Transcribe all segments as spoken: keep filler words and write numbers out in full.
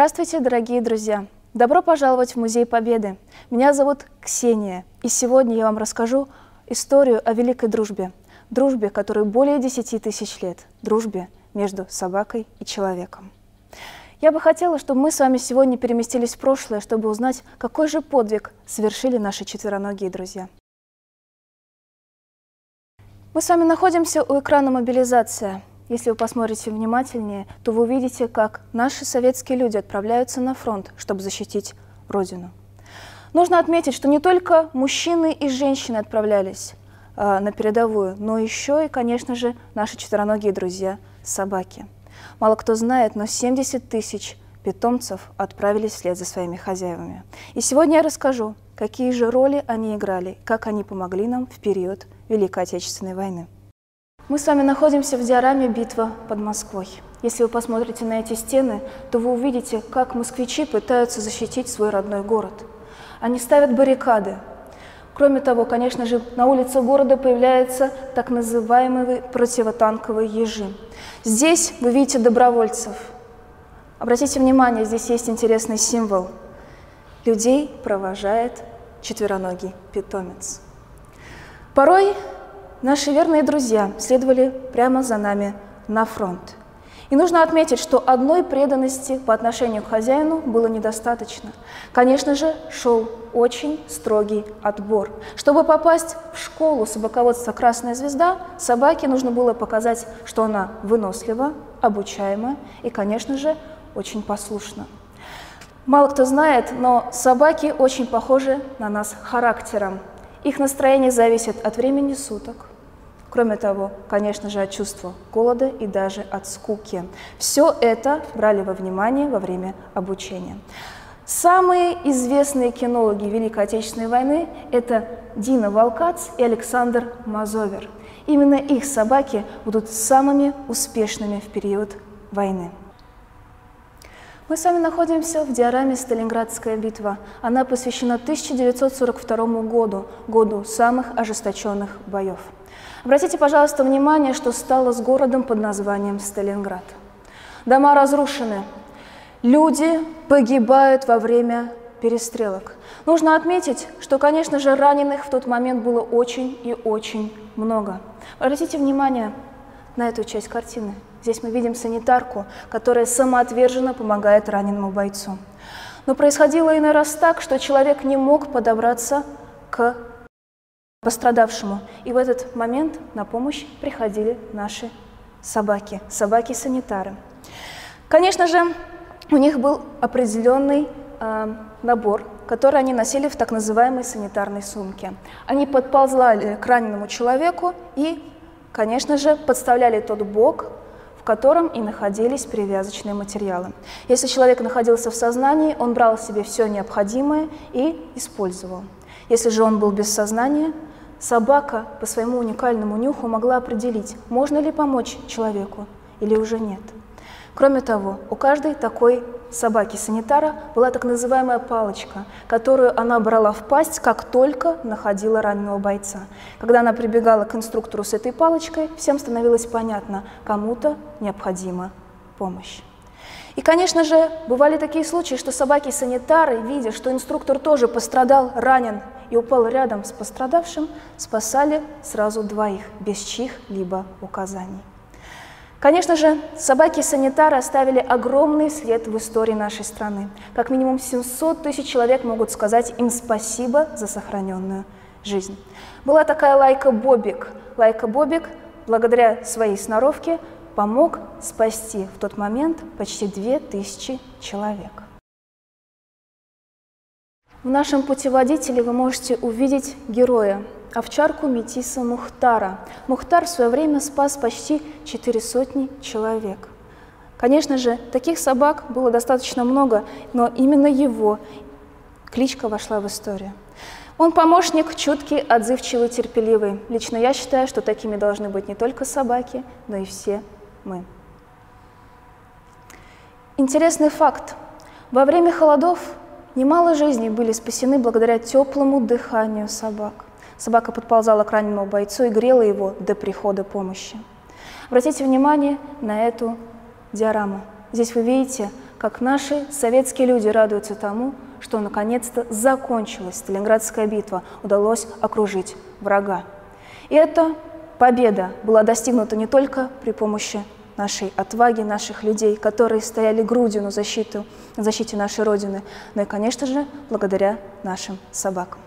Здравствуйте, дорогие друзья! Добро пожаловать в Музей Победы! Меня зовут Ксения, и сегодня я вам расскажу историю о великой дружбе. Дружбе, которой более десяти тысяч лет. Дружбе между собакой и человеком. Я бы хотела, чтобы мы с вами сегодня переместились в прошлое, чтобы узнать, какой же подвиг совершили наши четвероногие друзья. Мы с вами находимся у экрана «Мобилизация». Если вы посмотрите внимательнее, то вы увидите, как наши советские люди отправляются на фронт, чтобы защитить Родину. Нужно отметить, что не только мужчины и женщины отправлялись э, на передовую, но еще и, конечно же, наши четвероногие друзья – собаки. Мало кто знает, но семьдесят тысяч питомцев отправились вслед за своими хозяевами. И сегодня я расскажу, какие же роли они играли, как они помогли нам в период Великой Отечественной войны. Мы с вами находимся в диораме «Битва под Москвой». Если вы посмотрите на эти стены, то вы увидите, как москвичи пытаются защитить свой родной город. Они ставят баррикады. Кроме того, конечно же, на улице города появляются так называемые противотанковые ежи. Здесь вы видите добровольцев. Обратите внимание, здесь есть интересный символ. Людей провожает четвероногий питомец. Порой наши верные друзья следовали прямо за нами на фронт. И нужно отметить, что одной преданности по отношению к хозяину было недостаточно. Конечно же, шел очень строгий отбор. Чтобы попасть в школу собаководства «Красная звезда», собаке нужно было показать, что она вынослива, обучаема и, конечно же, очень послушна. Мало кто знает, но собаки очень похожи на нас характером. Их настроение зависит от времени суток. Кроме того, конечно же, от чувства голода и даже от скуки. Все это брали во внимание во время обучения. Самые известные кинологи Великой Отечественной войны – это Дина Волкац и Александр Мазовер. Именно их собаки будут самыми успешными в период войны. Мы с вами находимся в диораме «Сталинградская битва». Она посвящена тысяча девятьсот сорок второму году, году самых ожесточенных боев. Обратите, пожалуйста, внимание, что стало с городом под названием Сталинград. Дома разрушены, люди погибают во время перестрелок. Нужно отметить, что, конечно же, раненых в тот момент было очень и очень много. Обратите внимание на эту часть картины. Здесь мы видим санитарку, которая самоотверженно помогает раненому бойцу. Но происходило иной раз так, что человек не мог подобраться к пострадавшему. И в этот момент на помощь приходили наши собаки, собаки-санитары. Конечно же, у них был определенный э, набор, который они носили в так называемой санитарной сумке. Они подползали к раненому человеку и, конечно же, подставляли тот бок, в котором и находились перевязочные материалы. Если человек находился в сознании, он брал себе все необходимое и использовал. Если же он был без сознания, собака по своему уникальному нюху могла определить, можно ли помочь человеку или уже нет. Кроме того, у каждой такой собаки-санитара была так называемая палочка, которую она брала в пасть, как только находила раненого бойца. Когда она прибегала к инструктору с этой палочкой, всем становилось понятно, кому-то необходима помощь. И, конечно же, бывали такие случаи, что собаки-санитары, видя, что инструктор тоже пострадал, ранен и упал рядом с пострадавшим, спасали сразу двоих, без чьих-либо указаний. Конечно же, собаки-санитары оставили огромный след в истории нашей страны. Как минимум семьсот тысяч человек могут сказать им спасибо за сохраненную жизнь. Была такая Лайка Бобик. Лайка Бобик, благодаря своей сноровке, помог спасти в тот момент почти две тысячи человек. В нашем путеводителе вы можете увидеть героя. Овчарку Метиса Мухтара. Мухтар в свое время спас почти четыре сотни человек. Конечно же, таких собак было достаточно много, но именно его кличка вошла в историю. Он помощник, чуткий, отзывчивый, терпеливый. Лично я считаю, что такими должны быть не только собаки, но и все мы. Интересный факт. Во время холодов немало жизней были спасены благодаря теплому дыханию собак. Собака подползала к раненому бойцу и грела его до прихода помощи. Обратите внимание на эту диораму. Здесь вы видите, как наши советские люди радуются тому, что наконец-то закончилась Сталинградская битва, удалось окружить врага. И эта победа была достигнута не только при помощи нашей отваги, наших людей, которые стояли грудью на защиту, на защите нашей Родины, но и, конечно же, благодаря нашим собакам.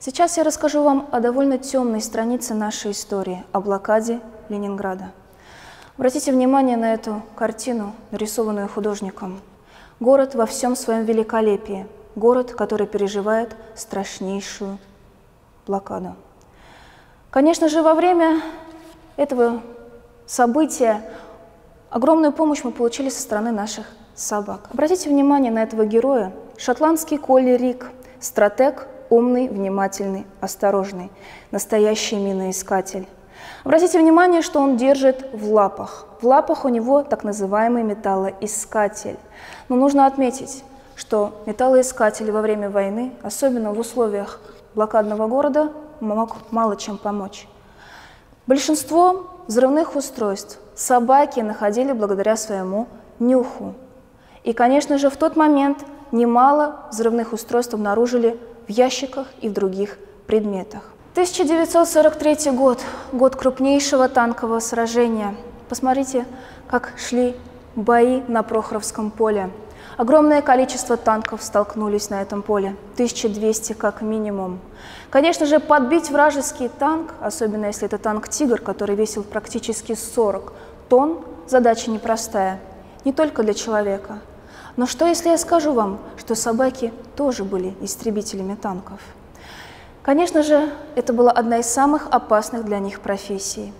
Сейчас я расскажу вам о довольно темной странице нашей истории, о блокаде Ленинграда. Обратите внимание на эту картину, нарисованную художником. Город во всем своем великолепии, город, который переживает страшнейшую блокаду. Конечно же, во время этого события огромную помощь мы получили со стороны наших собак. Обратите внимание на этого героя, шотландский колли Рик Стратег, умный, внимательный, осторожный, настоящий миноискатель. Обратите внимание, что он держит в лапах. В лапах у него так называемый металлоискатель. Но нужно отметить, что металлоискатель во время войны, особенно в условиях блокадного города, мог мало чем помочь. Большинство взрывных устройств собаки находили благодаря своему нюху. И, конечно же, в тот момент немало взрывных устройств обнаружили в ящиках и в других предметах. тысяча девятьсот сорок третий год, год крупнейшего танкового сражения. Посмотрите, как шли бои на Прохоровском поле. Огромное количество танков столкнулись на этом поле, тысяча двести как минимум. Конечно же, подбить вражеский танк, особенно если это танк «Тигр», который весил практически сорок тонн, задача непростая, не только для человека. Но что, если я скажу вам, что собаки тоже были истребителями танков? Конечно же, это была одна из самых опасных для них профессий.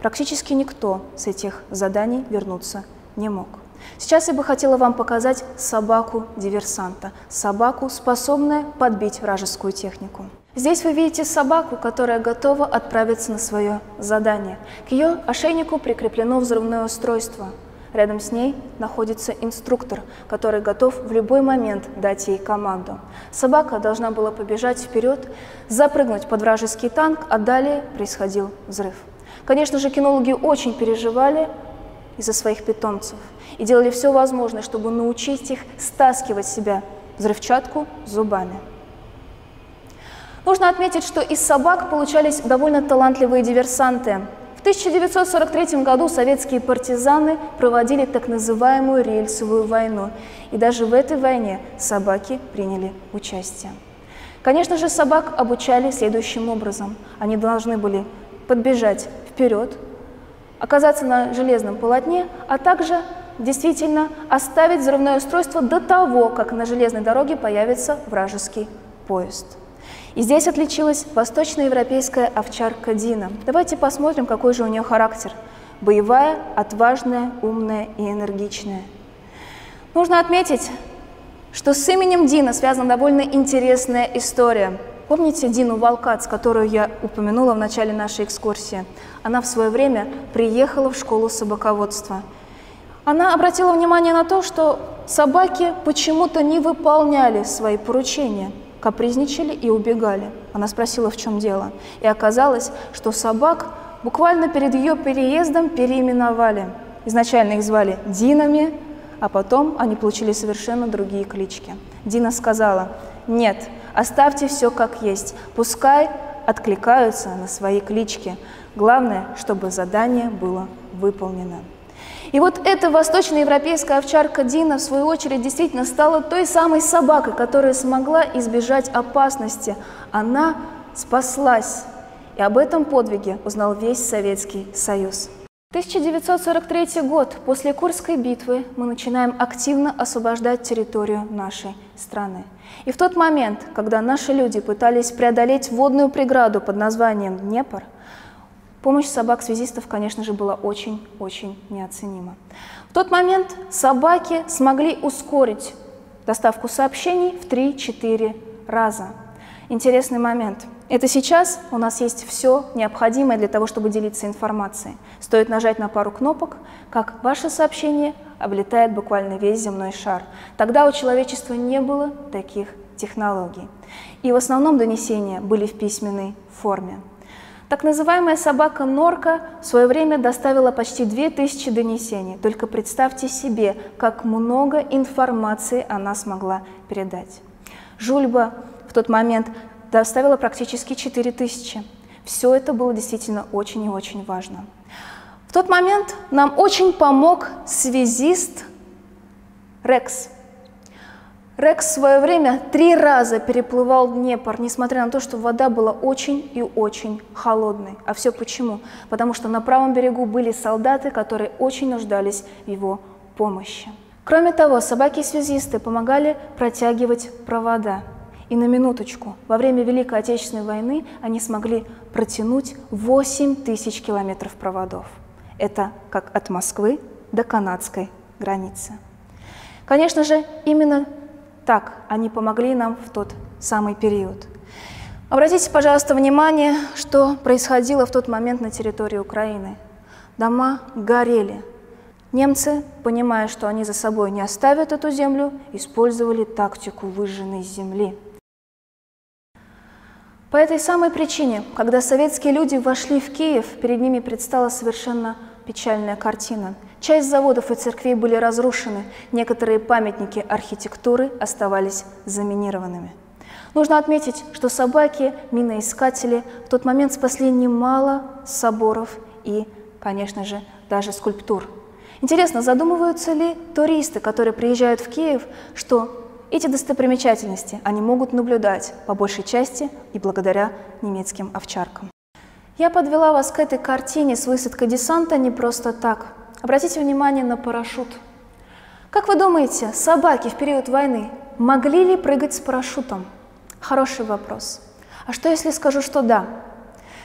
Практически никто с этих заданий вернуться не мог. Сейчас я бы хотела вам показать собаку-диверсанта, собаку, способную подбить вражескую технику. Здесь вы видите собаку, которая готова отправиться на свое задание. К ее ошейнику прикреплено взрывное устройство. Рядом с ней находится инструктор, который готов в любой момент дать ей команду. Собака должна была побежать вперед, запрыгнуть под вражеский танк, а далее происходил взрыв. Конечно же, кинологи очень переживали из-за своих питомцев и делали все возможное, чтобы научить их стаскивать себя взрывчатку зубами. Нужно отметить, что из собак получались довольно талантливые диверсанты. В тысяча девятьсот сорок третьем году советские партизаны проводили так называемую рельсовую войну, и даже в этой войне собаки приняли участие. Конечно же, собак обучали следующим образом. Они должны были подбежать вперед, оказаться на железном полотне, а также действительно оставить взрывное устройство до того, как на железной дороге появится вражеский поезд. И здесь отличилась восточноевропейская овчарка Дина. Давайте посмотрим, какой же у нее характер. Боевая, отважная, умная и энергичная. Нужно отметить, что с именем Дина связана довольно интересная история. Помните Дину Волкац, которую я упомянула в начале нашей экскурсии? Она в свое время приехала в школу собаководства. Она обратила внимание на то, что собаки почему-то не выполняли свои поручения. Капризничали и убегали. Она спросила, в чем дело. И оказалось, что собак буквально перед ее переездом переименовали. Изначально их звали Динами, а потом они получили совершенно другие клички. Дина сказала: «Нет, оставьте все как есть, пускай откликаются на свои клички. Главное, чтобы задание было выполнено». И вот эта восточноевропейская овчарка Дина, в свою очередь, действительно стала той самой собакой, которая смогла избежать опасности. Она спаслась. И об этом подвиге узнал весь Советский Союз. тысяча девятьсот сорок третий год. После Курской битвы мы начинаем активно освобождать территорию нашей страны. И в тот момент, когда наши люди пытались преодолеть водную преграду под названием Днепр, помощь собак-связистов, конечно же, была очень-очень неоценима. В тот момент собаки смогли ускорить доставку сообщений в три-четыре раза. Интересный момент. Это сейчас у нас есть все необходимое для того, чтобы делиться информацией. Стоит нажать на пару кнопок, как ваше сообщение облетает буквально весь земной шар. Тогда у человечества не было таких технологий. И в основном донесения были в письменной форме. Так называемая собака-норка в свое время доставила почти две тысячи донесений. Только представьте себе, как много информации она смогла передать. Жульба в тот момент доставила практически четыре тысячи. Все это было действительно очень и очень важно. В тот момент нам очень помог связист Рекс. Рекс в свое время три раза переплывал Днепр, несмотря на то, что вода была очень и очень холодной. А все почему? Потому что на правом берегу были солдаты, которые очень нуждались в его помощи. Кроме того, собаки-связисты помогали протягивать провода. И на минуточку, во время Великой Отечественной войны они смогли протянуть восемь тысяч километров проводов. Это как от Москвы до канадской границы. Конечно же, именно так они помогли нам в тот самый период. Обратите, пожалуйста, внимание, что происходило в тот момент на территории Украины. Дома горели. Немцы, понимая, что они за собой не оставят эту землю, использовали тактику выжженной земли. По этой самой причине, когда советские люди вошли в Киев, перед ними предстала совершенно печальная картина. Часть заводов и церквей были разрушены, некоторые памятники архитектуры оставались заминированными. Нужно отметить, что собаки, миноискатели в тот момент спасли немало соборов и, конечно же, даже скульптур. Интересно, задумываются ли туристы, которые приезжают в Киев, что эти достопримечательности они могут наблюдать по большей части и благодаря немецким овчаркам. Я подвела вас к этой картине с высадкой десанта не просто так. Обратите внимание на парашют. Как вы думаете, собаки в период войны могли ли прыгать с парашютом? Хороший вопрос. А что, если скажу, что да?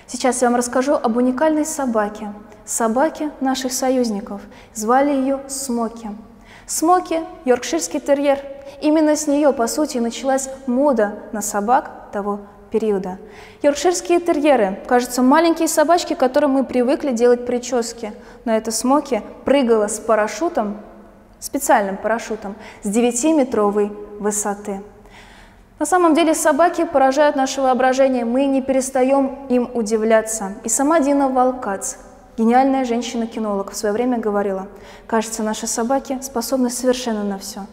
Сейчас я вам расскажу об уникальной собаке. Собаке наших союзников. Звали ее Смоки. Смоки – йоркширский терьер. Именно с нее, по сути, началась мода на собак того периода. Йоркширские терьеры, кажется, маленькие собачки, которым мы привыкли делать прически. Но эта Смоки прыгала с парашютом, специальным парашютом, с девятиметровой высоты. На самом деле собаки поражают наше воображение, мы не перестаем им удивляться. И сама Дина Волкац, гениальная женщина-кинолог, в свое время говорила: «Кажется, наши собаки способны совершенно на все,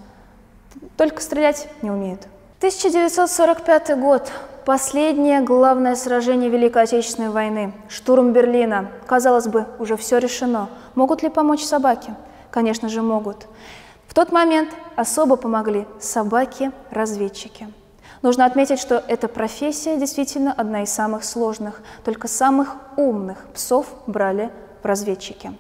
только стрелять не умеют». тысяча девятьсот сорок пятый год. Последнее главное сражение Великой Отечественной войны. Штурм Берлина. Казалось бы, уже все решено. Могут ли помочь собаки? Конечно же, могут. В тот момент особо помогли собаки-разведчики. Нужно отметить, что эта профессия действительно одна из самых сложных. Только самых умных псов брали в разведчики.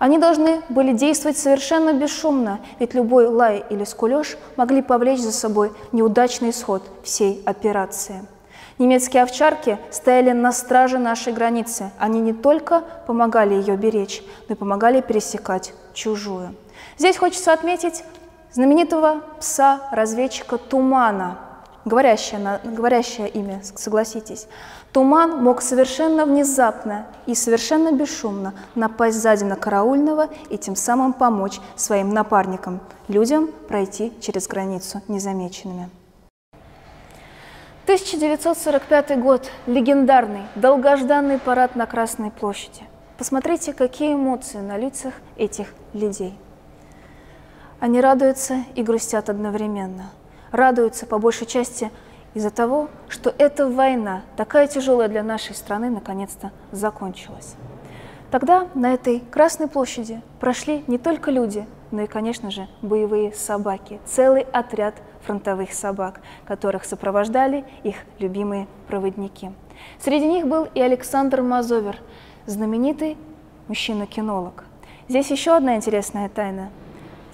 Они должны были действовать совершенно бесшумно, ведь любой лай или скулёж могли повлечь за собой неудачный исход всей операции. Немецкие овчарки стояли на страже нашей границы. Они не только помогали ее беречь, но и помогали пересекать чужую. Здесь хочется отметить знаменитого пса-разведчика Тумана. Говорящее, говорящее имя, согласитесь. Туман мог совершенно внезапно и совершенно бесшумно напасть сзади на караульного и тем самым помочь своим напарникам, людям пройти через границу незамеченными. тысяча девятьсот сорок пятый год. Легендарный, долгожданный парад на Красной площади. Посмотрите, какие эмоции на лицах этих людей. Они радуются и грустят одновременно. Радуются по большей части из-за того, что эта война, такая тяжелая для нашей страны, наконец-то закончилась. Тогда на этой Красной площади прошли не только люди, но и, конечно же, боевые собаки, целый отряд фронтовых собак, которых сопровождали их любимые проводники. Среди них был и Александр Мазовер, знаменитый мужчина-кинолог. Здесь еще одна интересная тайна.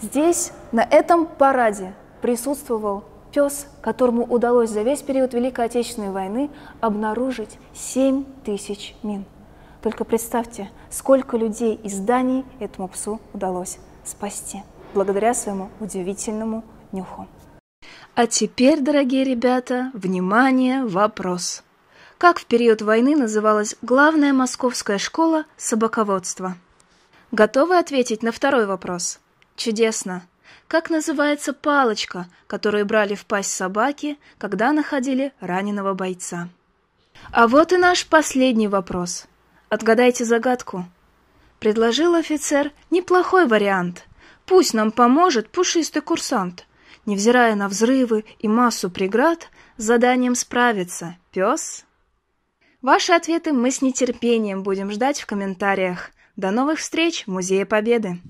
Здесь, на этом параде, присутствовал пес, которому удалось за весь период Великой Отечественной войны обнаружить семь тысяч мин. Только представьте, сколько людей и зданий этому псу удалось спасти благодаря своему удивительному нюху. А теперь, дорогие ребята, внимание, вопрос. Как в период войны называлась главная московская школа собаководства? Готовы ответить на второй вопрос? Чудесно! Как называется палочка, которую брали в пасть собаки, когда находили раненого бойца? А вот и наш последний вопрос. Отгадайте загадку. Предложил офицер неплохой вариант. Пусть нам поможет пушистый курсант. Невзирая на взрывы и массу преград, с заданием справится пес. Ваши ответы мы с нетерпением будем ждать в комментариях. До новых встреч в Музее Победы!